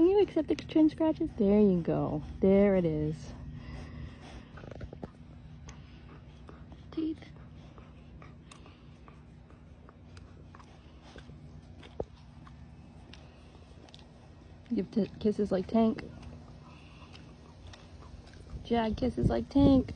Can you accept the chin scratches? There you go. There it is. Teeth. Give kisses like Tank. Jag kisses like Tank.